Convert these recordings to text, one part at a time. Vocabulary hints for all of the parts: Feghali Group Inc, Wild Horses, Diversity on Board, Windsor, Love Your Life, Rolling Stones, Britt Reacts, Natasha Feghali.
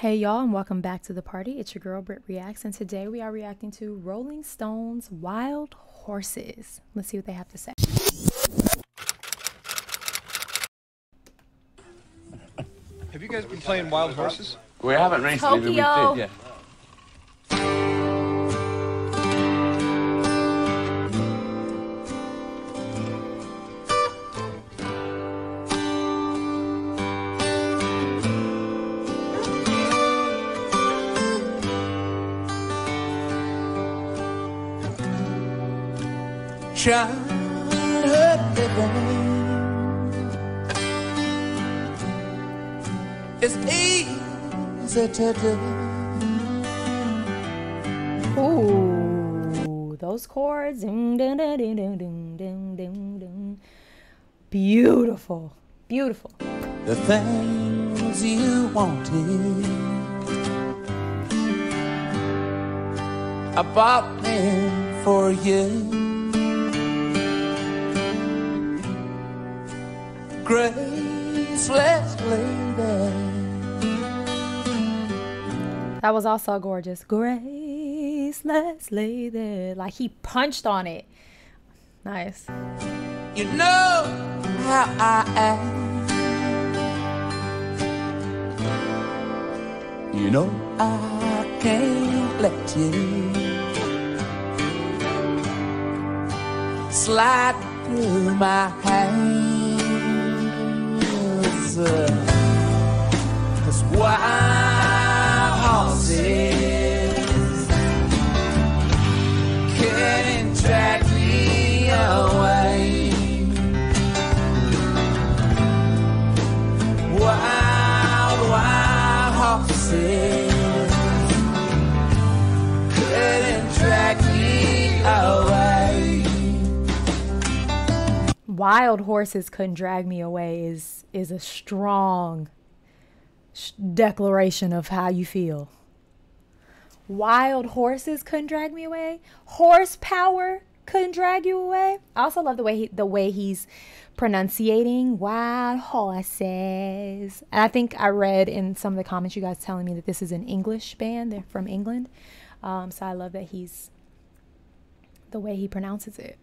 Hey y'all, and welcome back to the party. It's your girl Britt Reacts, and today we are reacting to Rolling Stones' Wild Horses. Let's see what they have to say. Have you guys been playing Wild Horses? We haven't recently, but we did, yeah. Childhood living is easy to do. Ooh, those chords. Beautiful, beautiful. The things you wanted, I bought them for you. That was also gorgeous. Graceless lady. Like he punched on it. Nice. You know how I am. You know I can't let you slide through my hands. Cause wild horses couldn't drag me away. Wild horses couldn't drag me away. Wild horses couldn't drag me away is a strong declaration of how you feel. Wild horses couldn't drag me away. Horsepower couldn't drag you away. I also love the way he's pronunciating wild horses. And I think I read in some of the comments you guys telling me that this is an English band. They're from England. So I love that the way he pronounces it.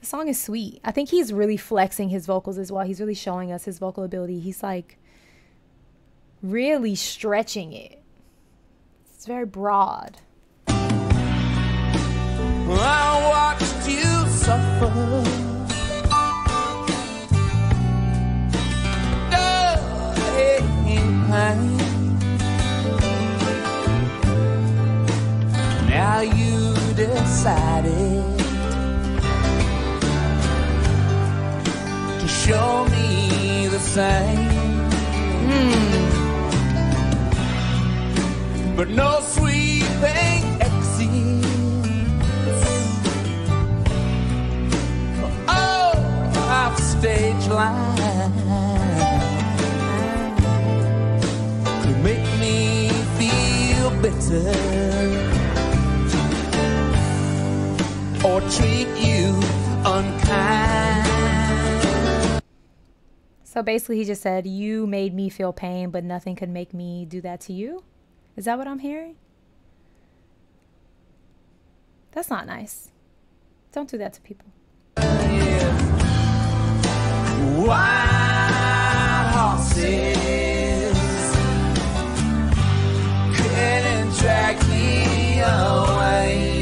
The song is sweet. I think he's really flexing his vocals as well. He's really showing us his vocal ability. He's like really stretching it. It's very broad. Well, I watched you suffer. Now you decided show me the same, but no sweeping exits, oh, off stage line, to make me feel bitter, or treat you unkind. So basically he just said, you made me feel pain, but nothing could make me do that to you. Is that what I'm hearing? That's not nice. Don't do that to people. Wild horses couldn't drag me away.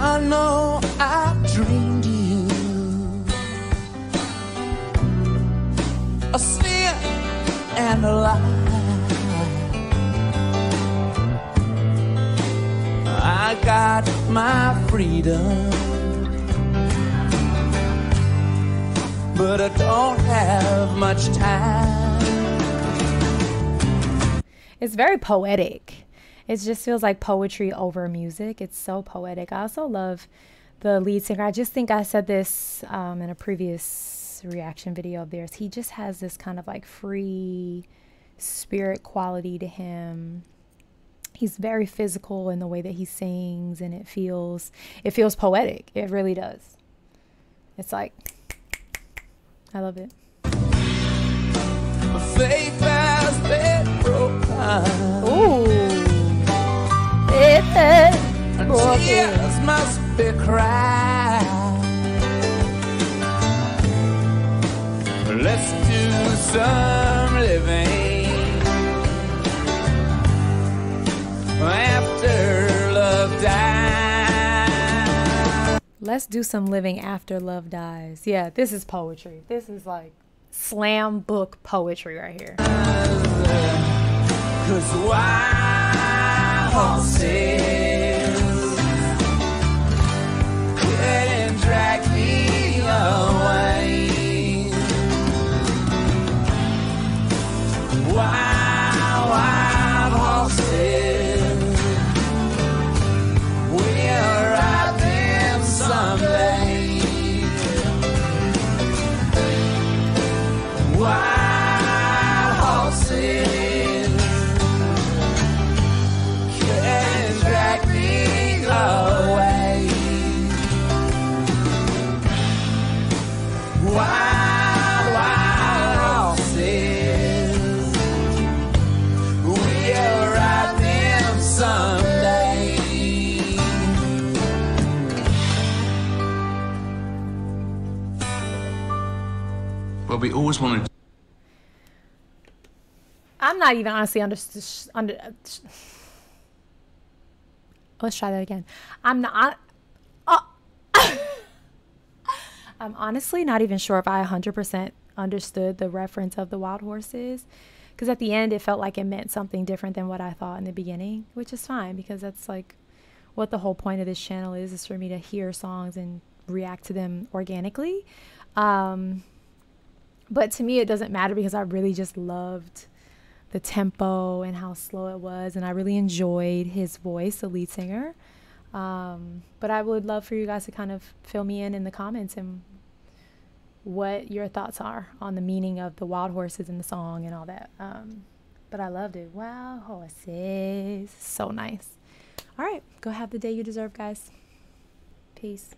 I know I dreamed you a sneer and a lie. I got my freedom but I don't have much time. It's very poetic. It just feels like poetry over music. It's so poetic. I also love the lead singer. I just think I said this in a previous reaction video of theirs. He just has this kind of like free spirit quality to him. He's very physical in the way that he sings, and it feels poetic. It really does. It's like, I love it. Ooh. Must be cried. Let's do some living. After love dies. Let's do some living after love dies. Yeah, this is poetry. This is like slam book poetry right here. 'Cause wild horses couldn't drag me away. Wild horses. But we always wanted to. I'm not even honestly let's try that again. I'm honestly not even sure if I 100% understood the reference of the Wild Horses, because at the end it felt like it meant something different than what I thought in the beginning, which is fine, because that's like what the whole point of this channel is for me to hear songs and react to them organically. But to me, it doesn't matter, because I really just loved the tempo and how slow it was. And I really enjoyed his voice, the lead singer. But I would love for you guys to kind of fill me in the comments and what your thoughts are on the meaning of the Wild Horses and the song and all that. But I loved it. Wild Horses. So nice. All right. Go have the day you deserve, guys. Peace.